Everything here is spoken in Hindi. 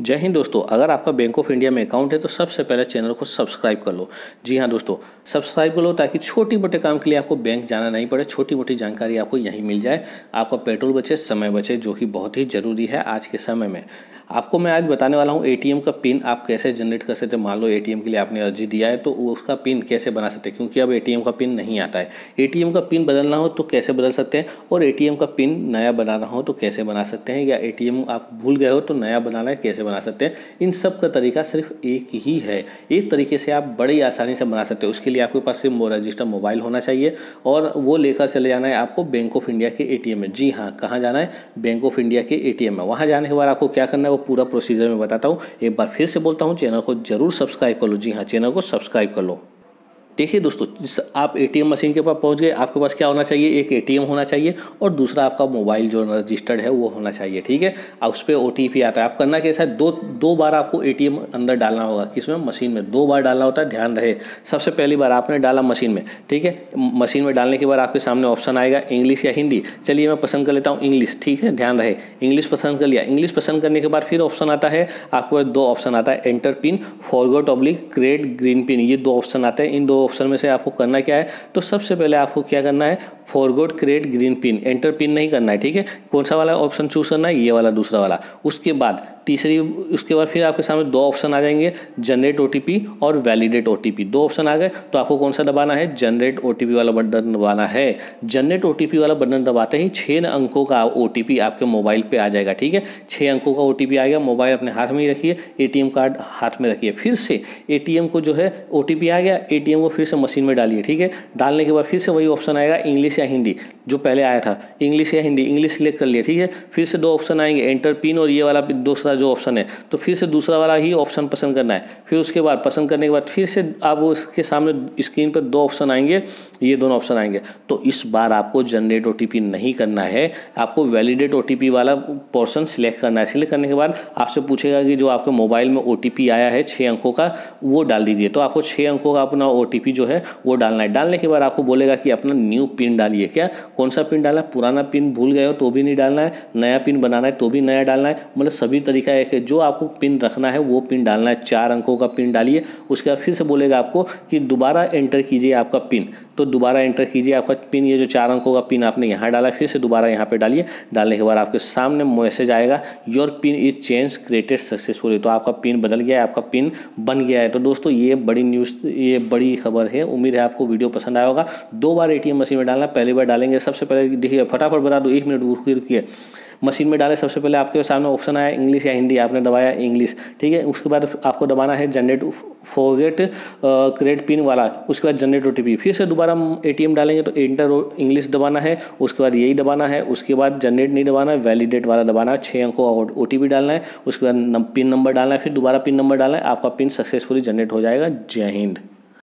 जय हिंद दोस्तों, अगर आपका बैंक ऑफ इंडिया में अकाउंट है तो सबसे पहले चैनल को सब्सक्राइब कर लो। जी हाँ दोस्तों, सब्सक्राइब कर लो ताकि छोटी मोटे काम के लिए आपको बैंक जाना नहीं पड़े, छोटी मोटी जानकारी आपको यहीं मिल जाए, आपका पेट्रोल बचे, समय बचे, जो कि बहुत ही ज़रूरी है आज के समय में। आपको मैं आज बताने वाला हूँ ATM का पिन आप कैसे जनरेट कर सकते हैं। मान लो ATM के लिए आपने अर्जी दिया है तो उसका पिन कैसे बना सकते हैं, क्योंकि अब ATM का पिन नहीं आता है। ATM का पिन बदलना हो तो कैसे बदल सकते हैं, और ATM का पिन नया बनाना हो तो कैसे बना सकते हैं, या ATM आप भूल गए हो तो नया बनाना है कैसे बना सकते हैं। इन सब का तरीका सिर्फ एक ही है, एक तरीके से आप बड़ी आसानी से बना सकते हैं। उसके लिए आपके पास सिर्फ रजिस्टर्ड मोबाइल होना चाहिए और वो लेकर चले जाना है आपको बैंक ऑफ इंडिया के ATM में। जी हाँ, कहाँ जाना है, बैंक ऑफ इंडिया के ATM में। वहाँ जाने के बाद आपको क्या करना है वो पूरा प्रोसीजर में बताता हूँ। एक बार फिर से बोलता हूँ, चैनल को जरूर सब्सक्राइब कर लो। जी हाँ, चैनल को सब्सक्राइब कर लो। देखिए दोस्तों, आप ATM मशीन के पास पहुंच गए, आपके पास क्या होना चाहिए, एक ATM होना चाहिए और दूसरा आपका मोबाइल जो रजिस्टर्ड है वो होना चाहिए, ठीक है। अब उस पर OTP आता है। आप करना कैसा है, दो बार आपको ATM अंदर डालना होगा। किसमें, मशीन में दो बार डालना होता है, ध्यान रहे। सबसे पहली बार आपने डाला मशीन में, ठीक है। मशीन में डालने के बाद आपके सामने ऑप्शन आएगा इंग्लिश या हिंदी। चलिए मैं पसंद कर लेता हूँ इंग्लिश, ठीक है, ध्यान रहे इंग्लिश पसंद कर लिया। इंग्लिश पसंद करने के बाद फिर ऑप्शन आता है, आपके पास दो ऑप्शन आता है, enter pin, forgot oblique create green pin, ये दो ऑप्शन आते हैं। इन दो ऑप्शन में से आपको करना क्या है, तो सबसे पहले आपको क्या करना है, forgot create green pin, enter pin नहीं करना है, ठीक है। कौन सा वाला ऑप्शन चूज करना है, ये वाला, दूसरा वाला। उसके बाद फिर आपके सामने दो ऑप्शन आ जाएंगे, जनरेट OTP और वैलिडेट OTP, दो ऑप्शन आ गए। तो आपको कौन सा दबाना है, जनरेट OTP वाला बटन दबाना है। जनरेट OTP वाला बटन दबाते ही 6 अंकों का OTP आपके मोबाइल पे आ जाएगा, ठीक है। 6 अंकों का OTP आ गया, मोबाइल अपने हाथ में ही रखिए, ATM कार्ड हाथ में रखिए। फिर से ATM को जो है OTP आ गया, ATM को फिर से मशीन में डालिए, ठीक है। डालने के बाद फिर से वही ऑप्शन आएगा इंग्लिश या हिंदी, जो पहले आया था इंग्लिश या हिंदी, इंग्लिश सिलेक्ट कर लिया, ठीक है। फिर से दो ऑप्शन आएंगे, एंटर पिन और ये वाला दूसरा जो ऑप्शन है, तो फिर से दूसरा वाला ही ऑप्शन पसंद करना है। फिर उसके बाद पसंद करने के बाद फिर से आप उसके सामने स्क्रीन पर दो ऑप्शन आएंगे, ये दोनों ऑप्शन आएंगे। तो इस बार आपको जनरेट OTP नहीं करना है, आपको वैलिडेट OTP वाला पोर्शन सिलेक्ट करना है। सिलेक्ट करने के बाद आपसे पूछेगा कि जो आपके मोबाइल में OTP आया है 6 अंकों का वो डाल दीजिए, तो आपको 6 अंकों का अपना OTP जो है वो डालना है। डालने के बाद आपको बोलेगा कि अपना न्यू पिन डालिए। क्या, कौन सा पिन डालना है, पुराना पिन भूल गए हो तो भी नहीं डालना है, नया पिन बनाना है तो भी नया डालना है, मतलब सभी तरीका एक है, जो आपको पिन रखना है वो पिन डालना है। 4 अंकों का पिन डालिए। उसके बाद फिर से बोलेगा आपको कि दोबारा एंटर कीजिए आपका पिन, तो दोबारा एंटर कीजिए आपका पिन, ये जो 4 अंकों का पिन आपने यहाँ डाला फिर से दोबारा यहाँ पे डालिए। डालने के बाद आपके सामने मैसेज आएगा, your pin is change created successfully, तो आपका पिन बदल गया है, आपका पिन बन गया है। तो दोस्तों ये बड़ी न्यूज़, ये बड़ी खबर है। उम्मीद है आपको वीडियो पसंद आया होगा। 2 बार ATM मशीन में डालना, पहली बार डालेंगे सबसे पहले, देखिए फटाफट बता दो, 1 मिनट रुकिए। मशीन में डाले सबसे पहले आपके सामने ऑप्शन आया इंग्लिश या हिंदी, आपने दबाया इंग्लिश, ठीक है। उसके बाद आपको दबाना है जनरेट फॉरगेट क्रिएट पिन वाला, उसके बाद जनरेट OTP। फिर से दोबारा ATM डालेंगे तो एंटर इंग्लिश दबाना है, उसके बाद यही दबाना है, उसके बाद जनरेट नहीं दबाना है, वैलिडेट वाला दबाना है, 6 अंकों का OTP डालना है, उसके बाद पिन नंबर डालना है, फिर दोबारा पिन नंबर डालना है, आपका पिन सक्सेसफुली जनरेट हो जाएगा। जय हिंद।